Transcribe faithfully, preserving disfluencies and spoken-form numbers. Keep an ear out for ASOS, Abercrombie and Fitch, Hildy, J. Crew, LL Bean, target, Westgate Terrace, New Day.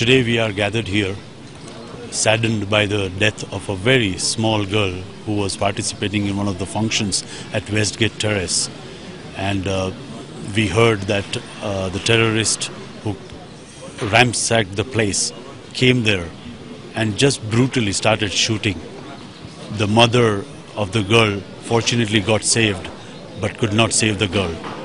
Today we are gathered here, saddened by the death of a very small girl who was participating in one of the functions at Westgate Terrace. And uh, we heard that uh, the terrorist who ransacked the place came there and just brutally started shooting. The mother of the girl fortunately got saved, but could not save the girl.